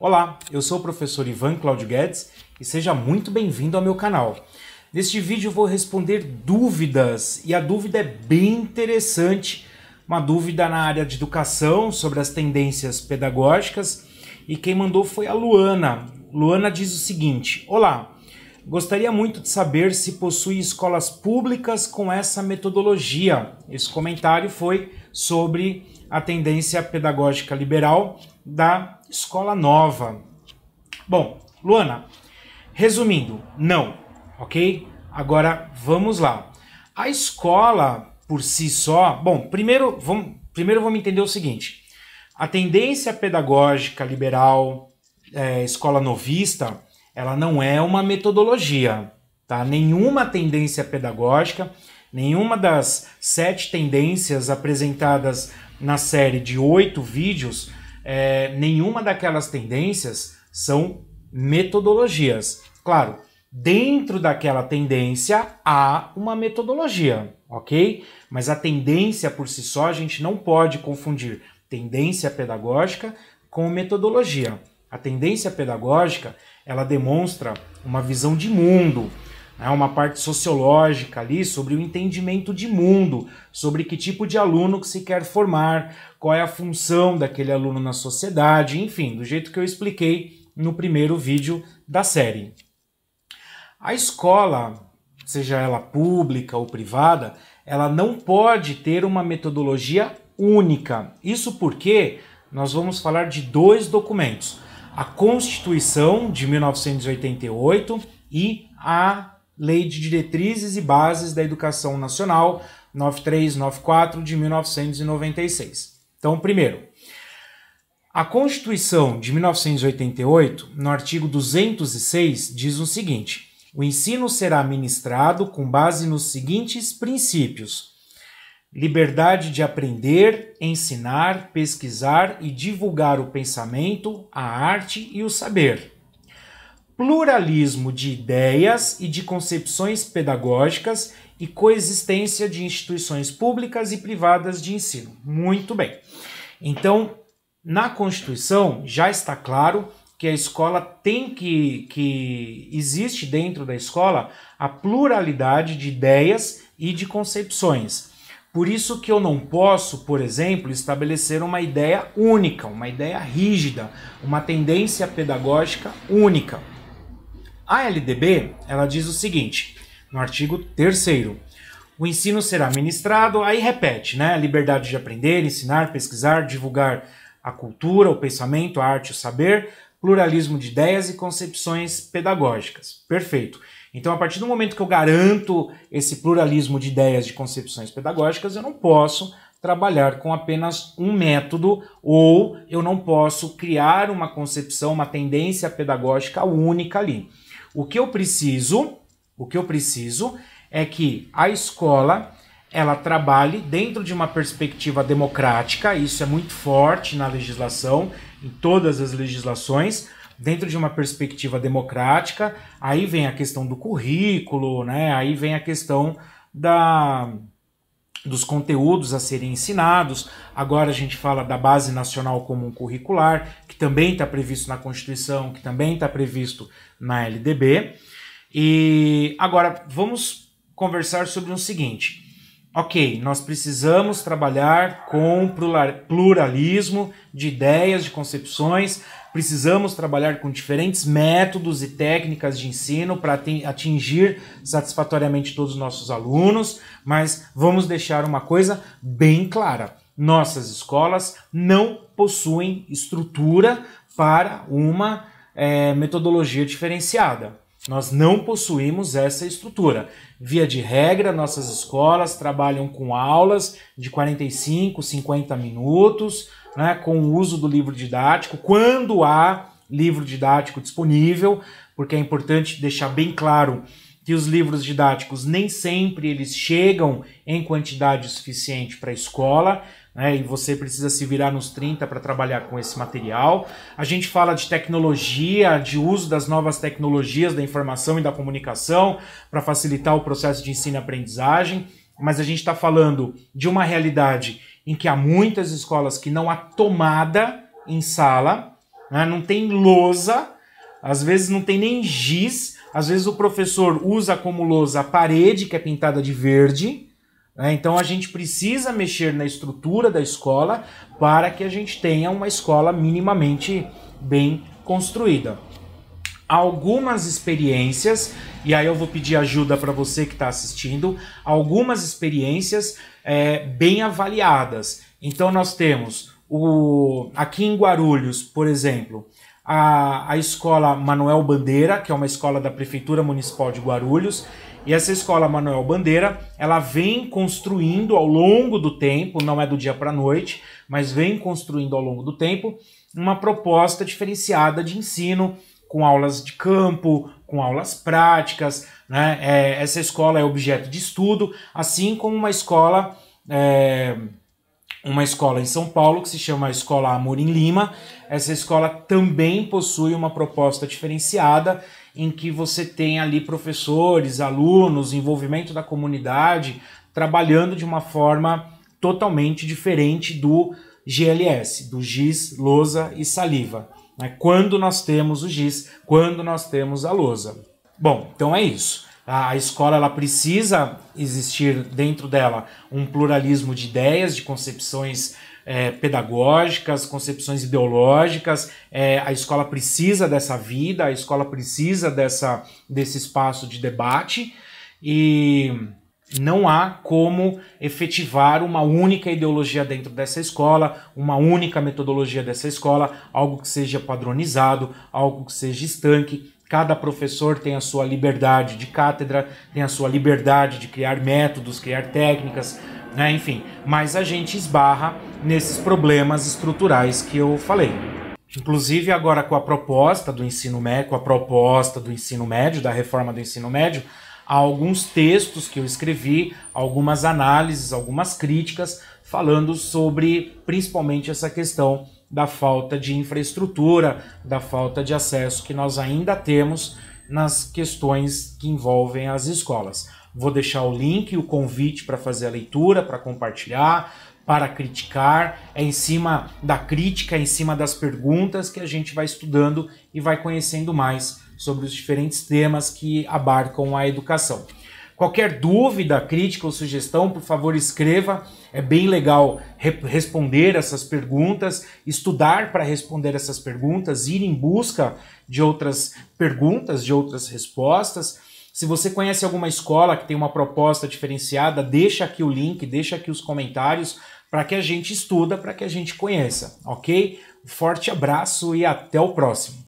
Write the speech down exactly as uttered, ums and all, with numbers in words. Olá, eu sou o professor Ivan Cláudio Guedes e seja muito bem-vindo ao meu canal. Neste vídeo eu vou responder dúvidas e a dúvida é bem interessante, uma dúvida na área de educação sobre as tendências pedagógicas e quem mandou foi a Luana. Luana diz o seguinte: olá, gostaria muito de saber se possui escolas públicas com essa metodologia. Esse comentário foi sobre a tendência pedagógica liberal da escola nova. Bom, Luana, resumindo, não, ok? Agora vamos lá. A escola por si só... Bom, primeiro vamos, primeiro vamos entender o seguinte. A tendência pedagógica liberal, é, escola novista, ela não é uma metodologia, tá? Nenhuma tendência pedagógica, nenhuma das sete tendências apresentadas na série de oito vídeos... É, nenhuma daquelas tendências são metodologias. Claro, dentro daquela tendência há uma metodologia, ok? Mas a tendência por si só a gente não pode confundir tendência pedagógica com metodologia. A tendência pedagógica, ela demonstra uma visão de mundo, né? Uma parte sociológica ali sobre o entendimento de mundo, sobre que tipo de aluno que se quer formar, qual é a função daquele aluno na sociedade, enfim, do jeito que eu expliquei no primeiro vídeo da série. A escola, seja ela pública ou privada, ela não pode ter uma metodologia única. Isso porque nós vamos falar de dois documentos, a Constituição de mil novecentos e oitenta e oito e a Lei de Diretrizes e Bases da Educação Nacional, nove três nove quatro de mil novecentos e noventa e seis. Então, primeiro, a Constituição de mil novecentos e oitenta e oito, no artigo duzentos e seis, diz o seguinte: o ensino será ministrado com base nos seguintes princípios: liberdade de aprender, ensinar, pesquisar e divulgar o pensamento, a arte e o saber, pluralismo de ideias e de concepções pedagógicas e coexistência de instituições públicas e privadas de ensino. Muito bem. Então, na Constituição já está claro que a escola tem que... que existe dentro da escola a pluralidade de ideias e de concepções. Por isso que eu não posso, por exemplo, estabelecer uma ideia única, uma ideia rígida, uma tendência pedagógica única. A L D B, ela diz o seguinte, no artigo terceiro, o ensino será ministrado, aí repete, né? Liberdade de aprender, ensinar, pesquisar, divulgar a cultura, o pensamento, a arte, o saber, pluralismo de ideias e concepções pedagógicas. Perfeito. Então, a partir do momento que eu garanto esse pluralismo de ideias e de concepções pedagógicas, eu não posso trabalhar com apenas um método ou eu não posso criar uma concepção, uma tendência pedagógica única ali. O que eu preciso, o que eu preciso é que a escola, ela trabalhe dentro de uma perspectiva democrática, isso é muito forte na legislação, em todas as legislações, dentro de uma perspectiva democrática, aí vem a questão do currículo, né? Aí vem a questão da, dos conteúdos a serem ensinados. Agora a gente fala da Base Nacional Comum Curricular, que também está previsto na Constituição, que também está previsto na L D B. E agora vamos conversar sobre o seguinte. Ok, nós precisamos trabalhar com pluralismo de ideias, de concepções, precisamos trabalhar com diferentes métodos e técnicas de ensino para atingir satisfatoriamente todos os nossos alunos, mas vamos deixar uma coisa bem clara. Nossas escolas não possuem estrutura para uma é, metodologia diferenciada. Nós não possuímos essa estrutura. Via de regra, nossas escolas trabalham com aulas de quarenta e cinco, cinquenta minutos, né, com o uso do livro didático, quando há livro didático disponível, porque é importante deixar bem claro que os livros didáticos nem sempre eles chegam em quantidade suficiente para a escola, né, e você precisa se virar nos trinta para trabalhar com esse material. A gente fala de tecnologia, de uso das novas tecnologias da informação e da comunicação para facilitar o processo de ensino e aprendizagem, mas a gente está falando de uma realidade em que há muitas escolas que não há tomada em sala, né? Não tem lousa, às vezes não tem nem giz, às vezes o professor usa como lousa a parede, que é pintada de verde, né? Então a gente precisa mexer na estrutura da escola para que a gente tenha uma escola minimamente bem construída. Algumas experiências, e aí eu vou pedir ajuda para você que está assistindo, algumas experiências é, bem avaliadas. Então nós temos, o, aqui em Guarulhos, por exemplo, a, a escola Manuel Bandeira, que é uma escola da Prefeitura Municipal de Guarulhos, e essa escola Manuel Bandeira, ela vem construindo ao longo do tempo, não é do dia para a noite, mas vem construindo ao longo do tempo, uma proposta diferenciada de ensino, com aulas de campo, com aulas práticas, né? É, essa escola é objeto de estudo, assim como uma escola, é, uma escola em São Paulo, que se chama Escola Amorim Lima. Essa escola também possui uma proposta diferenciada, em que você tem ali professores, alunos, envolvimento da comunidade, trabalhando de uma forma totalmente diferente do G L S, do giz, lousa e saliva. Quando nós temos o giz, quando nós temos a lousa. Bom, então é isso. A escola ela precisa existir dentro dela um pluralismo de ideias, de concepções é, pedagógicas, concepções ideológicas. É, a escola precisa dessa vida, a escola precisa dessa, desse espaço de debate. E não há como efetivar uma única ideologia dentro dessa escola, uma única metodologia dessa escola, algo que seja padronizado, algo que seja estanque. Cada professor tem a sua liberdade de cátedra, tem a sua liberdade de criar métodos, criar técnicas, né? Enfim. Mas a gente esbarra nesses problemas estruturais que eu falei. Inclusive agora com a proposta do ensino médio, com a proposta do ensino médio, da reforma do ensino médio, há alguns textos que eu escrevi, algumas análises, algumas críticas, falando sobre principalmente essa questão da falta de infraestrutura, da falta de acesso que nós ainda temos nas questões que envolvem as escolas. Vou deixar o link e o convite para fazer a leitura, para compartilhar, para criticar. É em cima da crítica, é em cima das perguntas que a gente vai estudando e vai conhecendo mais sobre os diferentes temas que abarcam a educação. Qualquer dúvida, crítica ou sugestão, por favor, escreva. É bem legal re- responder essas perguntas, estudar para responder essas perguntas, ir em busca de outras perguntas, de outras respostas. Se você conhece alguma escola que tem uma proposta diferenciada, deixa aqui o link, deixa aqui os comentários para que a gente estuda, para que a gente conheça, ok? Um forte abraço e até o próximo.